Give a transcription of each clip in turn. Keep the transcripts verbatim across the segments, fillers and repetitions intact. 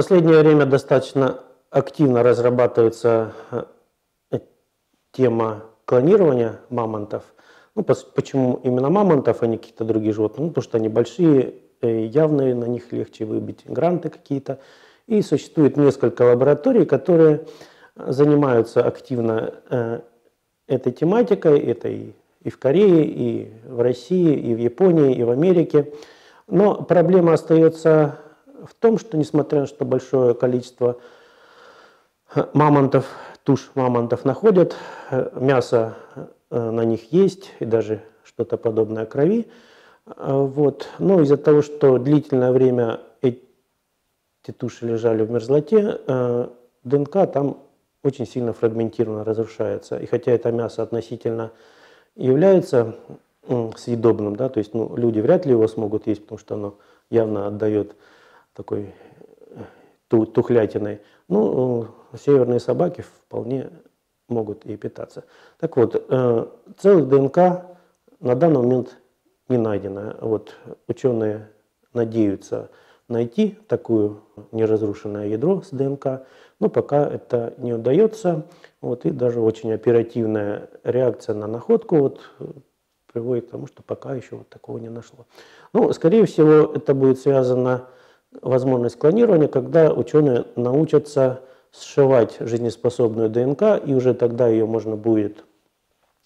последнее время достаточно активно разрабатывается тема клонирования мамонтов. Ну, почему именно мамонтов, а не какие-то другие животные? Ну, потому что они большие, явные, на них легче выбить гранты какие-то. И существует несколько лабораторий, которые занимаются активно этой тематикой. Это и в Корее, и в России, и в Японии, и в Америке. Но проблема остается в том, что несмотря на то, что большое количество мамонтов, туш мамонтов находят, мясо на них есть, и даже что-то подобное крови. Вот. Но из-за того, что длительное время эти туши лежали в мерзлоте, ДНК там очень сильно фрагментированно разрушается. И хотя это мясо относительно является съедобным, да, то есть ну, люди вряд ли его смогут есть, потому что оно явно отдает такой тухлятиной. Ну, северные собаки вполне могут и питаться. Так вот, целых ДНК на данный момент не найдено. Вот ученые надеются найти такое неразрушенное ядро с ДНК, но пока это не удается. Вот, и даже очень оперативная реакция на находку вот, приводит к тому, что пока еще вот такого не нашло. Ну, скорее всего, это будет связано возможность клонирования, когда ученые научатся сшивать жизнеспособную ДНК, и уже тогда ее можно будет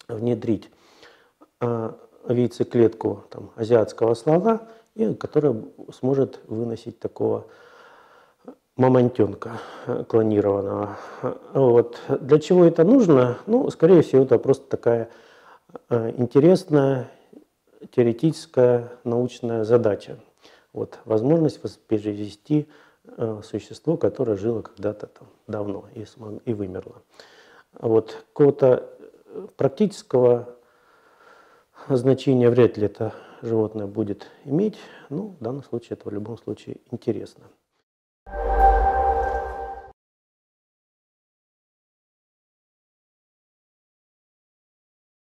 внедрить в яйцеклетку там, азиатского слона, и которая сможет выносить такого мамонтенка клонированного. Вот. Для чего это нужно? Ну, скорее всего, это просто такая интересная теоретическая научная задача. Вот, возможность воспроизвести э, существо, которое жило когда-то давно и, и вымерло. Вот, какого-то практического значения вряд ли это животное будет иметь. Ну, в данном случае это в любом случае интересно.